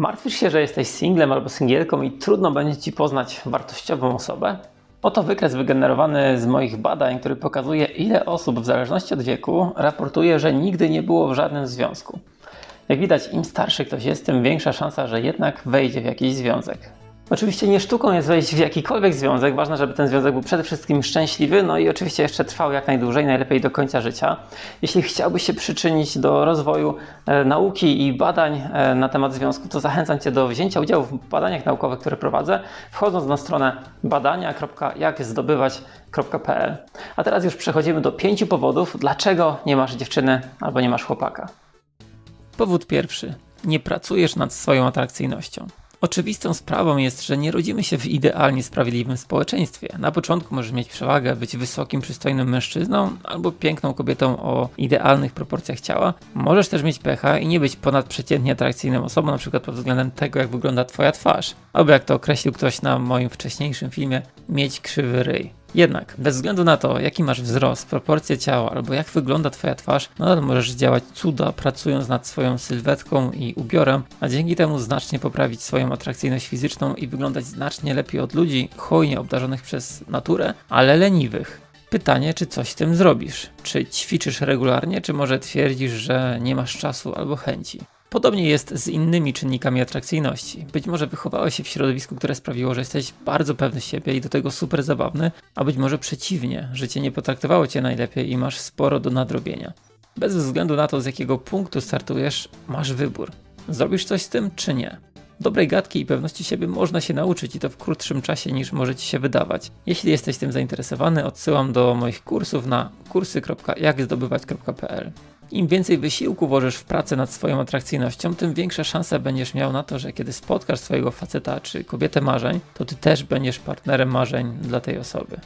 Martwisz się, że jesteś singlem albo singielką i trudno będzie Ci poznać wartościową osobę? Oto wykres wygenerowany z moich badań, który pokazuje, ile osób w zależności od wieku raportuje, że nigdy nie było w żadnym związku. Jak widać, im starszy ktoś jest, tym większa szansa, że jednak wejdzie w jakiś związek. Oczywiście nie sztuką jest wejść w jakikolwiek związek, ważne, żeby ten związek był przede wszystkim szczęśliwy, no i oczywiście jeszcze trwał jak najdłużej, najlepiej do końca życia. Jeśli chciałbyś się przyczynić do rozwoju nauki i badań na temat związku, to zachęcam Cię do wzięcia udziału w badaniach naukowych, które prowadzę, wchodząc na stronę badania.jakzdobywac.pl. A teraz już przechodzimy do 5 powodów, dlaczego nie masz dziewczyny albo nie masz chłopaka. Powód pierwszy. Nie pracujesz nad swoją atrakcyjnością. Oczywistą sprawą jest, że nie rodzimy się w idealnie sprawiedliwym społeczeństwie. Na początku możesz mieć przewagę, być wysokim, przystojnym mężczyzną albo piękną kobietą o idealnych proporcjach ciała. Możesz też mieć pecha i nie być ponadprzeciętnie atrakcyjną osobą, na przykład pod względem tego, jak wygląda Twoja twarz. Albo, jak to określił ktoś na moim wcześniejszym filmie, mieć krzywy ryj. Jednak bez względu na to, jaki masz wzrost, proporcje ciała albo jak wygląda Twoja twarz, nadal możesz działać cuda, pracując nad swoją sylwetką i ubiorem, a dzięki temu znacznie poprawić swoją atrakcyjność fizyczną i wyglądać znacznie lepiej od ludzi hojnie obdarzonych przez naturę, ale leniwych. Pytanie, czy coś z tym zrobisz? Czy ćwiczysz regularnie, czy może twierdzisz, że nie masz czasu albo chęci? Podobnie jest z innymi czynnikami atrakcyjności. Być może wychowałeś się w środowisku, które sprawiło, że jesteś bardzo pewny siebie i do tego super zabawny, a być może przeciwnie, życie nie potraktowało Cię najlepiej i masz sporo do nadrobienia. Bez względu na to, z jakiego punktu startujesz, masz wybór. Zrobisz coś z tym, czy nie? Dobrej gadki i pewności siebie można się nauczyć i to w krótszym czasie, niż może Ci się wydawać. Jeśli jesteś tym zainteresowany, odsyłam do moich kursów na kursy.jakzdobywac.pl. Im więcej wysiłku włożysz w pracę nad swoją atrakcyjnością, tym większe szanse będziesz miał na to, że kiedy spotkasz swojego faceta czy kobietę marzeń, to Ty też będziesz partnerem marzeń dla tej osoby.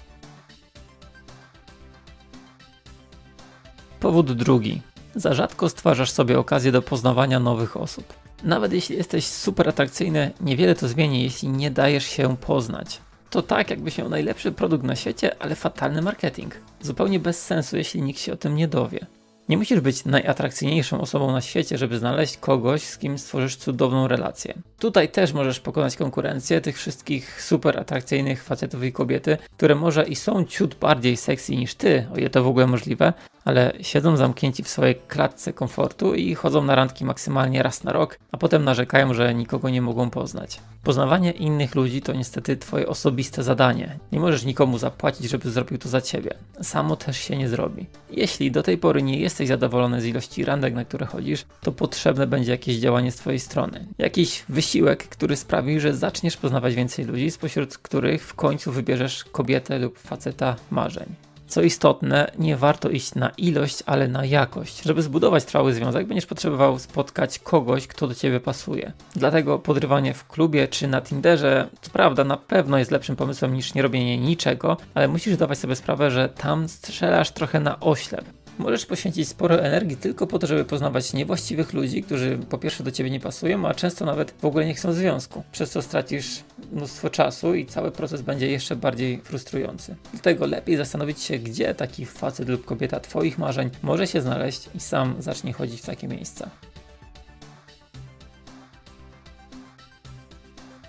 Powód drugi. Za rzadko stwarzasz sobie okazję do poznawania nowych osób. Nawet jeśli jesteś super atrakcyjny, niewiele to zmieni, jeśli nie dajesz się poznać. To tak, jakbyś miał najlepszy produkt na świecie, ale fatalny marketing. Zupełnie bez sensu, jeśli nikt się o tym nie dowie. Nie musisz być najatrakcyjniejszą osobą na świecie, żeby znaleźć kogoś, z kim stworzysz cudowną relację. Tutaj też możesz pokonać konkurencję tych wszystkich super atrakcyjnych facetów i kobiety, które może i są ciut bardziej sexy niż Ty, o ile to w ogóle możliwe, ale siedzą zamknięci w swojej klatce komfortu i chodzą na randki maksymalnie raz na rok, a potem narzekają, że nikogo nie mogą poznać. Poznawanie innych ludzi to niestety Twoje osobiste zadanie. Nie możesz nikomu zapłacić, żeby zrobił to za Ciebie. Samo też się nie zrobi. Jeśli do tej pory nie jesteś zadowolony z ilości randek, na które chodzisz, to potrzebne będzie jakieś działanie z Twojej strony. Jakiś wysiłek, który sprawi, że zaczniesz poznawać więcej ludzi, spośród których w końcu wybierzesz kobietę lub faceta marzeń. Co istotne, nie warto iść na ilość, ale na jakość. Żeby zbudować trwały związek, będziesz potrzebował spotkać kogoś, kto do Ciebie pasuje. Dlatego podrywanie w klubie czy na Tinderze, co prawda, na pewno jest lepszym pomysłem niż nie robienie niczego, ale musisz zdawać sobie sprawę, że tam strzelasz trochę na oślep. Możesz poświęcić sporo energii tylko po to, żeby poznawać niewłaściwych ludzi, którzy po pierwsze do Ciebie nie pasują, a często nawet w ogóle nie chcą związku, przez co stracisz mnóstwo czasu i cały proces będzie jeszcze bardziej frustrujący. Dlatego lepiej zastanowić się, gdzie taki facet lub kobieta Twoich marzeń może się znaleźć i sam zacznie chodzić w takie miejsca.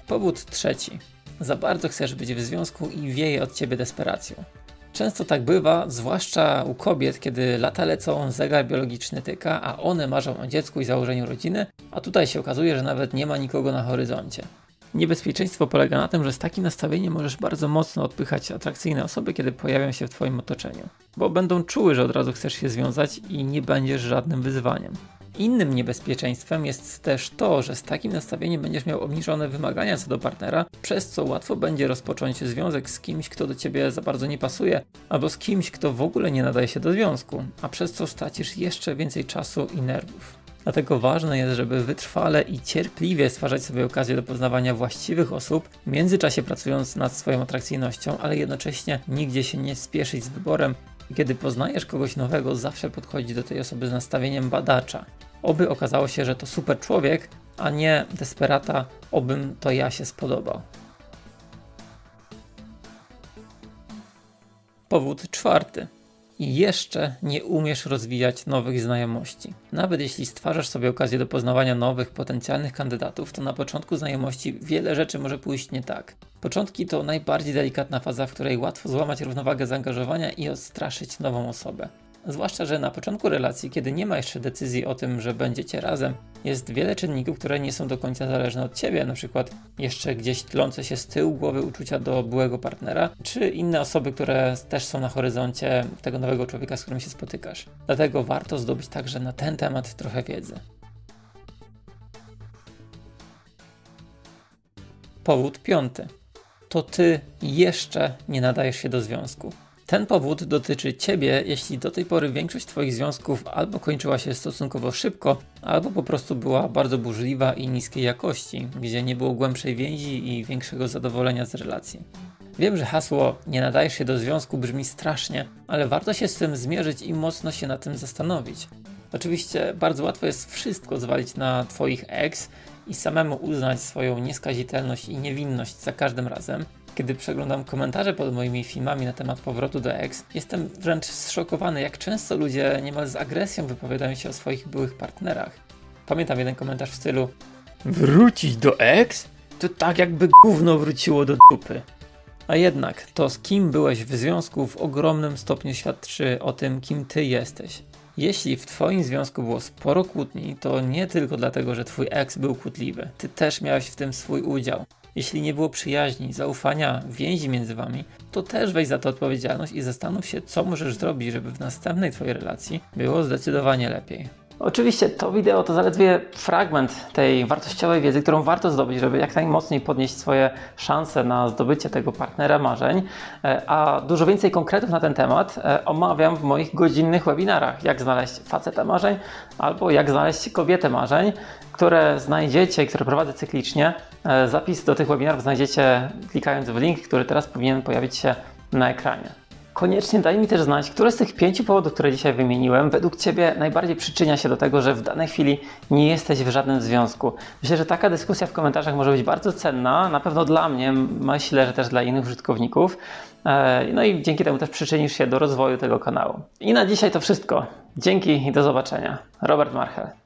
Powód trzeci. Za bardzo chcesz być w związku i wieje od Ciebie desperacją. Często tak bywa, zwłaszcza u kobiet, kiedy lata lecą, zegar biologiczny tyka, a one marzą o dziecku i założeniu rodziny, a tutaj się okazuje, że nawet nie ma nikogo na horyzoncie. Niebezpieczeństwo polega na tym, że z takim nastawieniem możesz bardzo mocno odpychać atrakcyjne osoby, kiedy pojawią się w Twoim otoczeniu, bo będą czuły, że od razu chcesz się związać i nie będziesz żadnym wyzwaniem. Innym niebezpieczeństwem jest też to, że z takim nastawieniem będziesz miał obniżone wymagania co do partnera, przez co łatwo będzie rozpocząć związek z kimś, kto do Ciebie za bardzo nie pasuje, albo z kimś, kto w ogóle nie nadaje się do związku, a przez co stracisz jeszcze więcej czasu i nerwów. Dlatego ważne jest, żeby wytrwale i cierpliwie stwarzać sobie okazję do poznawania właściwych osób, w międzyczasie pracując nad swoją atrakcyjnością, ale jednocześnie nigdzie się nie spieszyć z wyborem. Kiedy poznajesz kogoś nowego, zawsze podchodzić do tej osoby z nastawieniem badacza. Oby okazało się, że to super człowiek, a nie desperata, obym to ja się spodobał. Powód czwarty. i jeszcze nie umiesz rozwijać nowych znajomości. Nawet jeśli stwarzasz sobie okazję do poznawania nowych, potencjalnych kandydatów, to na początku znajomości wiele rzeczy może pójść nie tak. Początki to najbardziej delikatna faza, w której łatwo złamać równowagę zaangażowania i odstraszyć nową osobę. Zwłaszcza, że na początku relacji, kiedy nie ma jeszcze decyzji o tym, że będziecie razem, jest wiele czynników, które nie są do końca zależne od Ciebie, np. jeszcze gdzieś tlące się z tyłu głowy uczucia do byłego partnera, czy inne osoby, które też są na horyzoncie tego nowego człowieka, z którym się spotykasz. Dlatego warto zdobyć także na ten temat trochę wiedzy. Powód piąty. To Ty jeszcze nie nadajesz się do związku. Ten powód dotyczy Ciebie, jeśli do tej pory większość Twoich związków albo kończyła się stosunkowo szybko, albo po prostu była bardzo burzliwa i niskiej jakości, gdzie nie było głębszej więzi i większego zadowolenia z relacji. Wiem, że hasło "nie nadajesz się do związku" brzmi strasznie, ale warto się z tym zmierzyć i mocno się nad tym zastanowić. Oczywiście bardzo łatwo jest wszystko zwalić na Twoich ex i samemu uznać swoją nieskazitelność i niewinność za każdym razem. Kiedy przeglądam komentarze pod moimi filmami na temat powrotu do ex, jestem wręcz zszokowany, jak często ludzie niemal z agresją wypowiadają się o swoich byłych partnerach. Pamiętam jeden komentarz w stylu: "Wrócić do ex? To tak jakby gówno wróciło do dupy". A jednak to, z kim byłeś w związku, w ogromnym stopniu świadczy o tym, kim Ty jesteś. Jeśli w Twoim związku było sporo kłótni, to nie tylko dlatego, że Twój ex był kłótliwy. Ty też miałeś w tym swój udział. Jeśli nie było przyjaźni, zaufania, więzi między Wami, to też weź za to odpowiedzialność i zastanów się, co możesz zrobić, żeby w następnej Twojej relacji było zdecydowanie lepiej. Oczywiście to wideo to zaledwie fragment tej wartościowej wiedzy, którą warto zdobyć, żeby jak najmocniej podnieść swoje szanse na zdobycie tego partnera marzeń, a dużo więcej konkretów na ten temat omawiam w moich godzinnych webinarach "Jak znaleźć faceta marzeń" albo "Jak znaleźć kobietę marzeń", które znajdziecie i które prowadzę cyklicznie. Zapis do tych webinarów znajdziecie, klikając w link, który teraz powinien pojawić się na ekranie. Koniecznie daj mi też znać, które z tych 5 powodów, które dzisiaj wymieniłem, według Ciebie najbardziej przyczynia się do tego, że w danej chwili nie jesteś w żadnym związku. Myślę, że taka dyskusja w komentarzach może być bardzo cenna, na pewno dla mnie, myślę, że też dla innych użytkowników. No i dzięki temu też przyczynisz się do rozwoju tego kanału. I na dzisiaj to wszystko. Dzięki i do zobaczenia. Robert Marchel.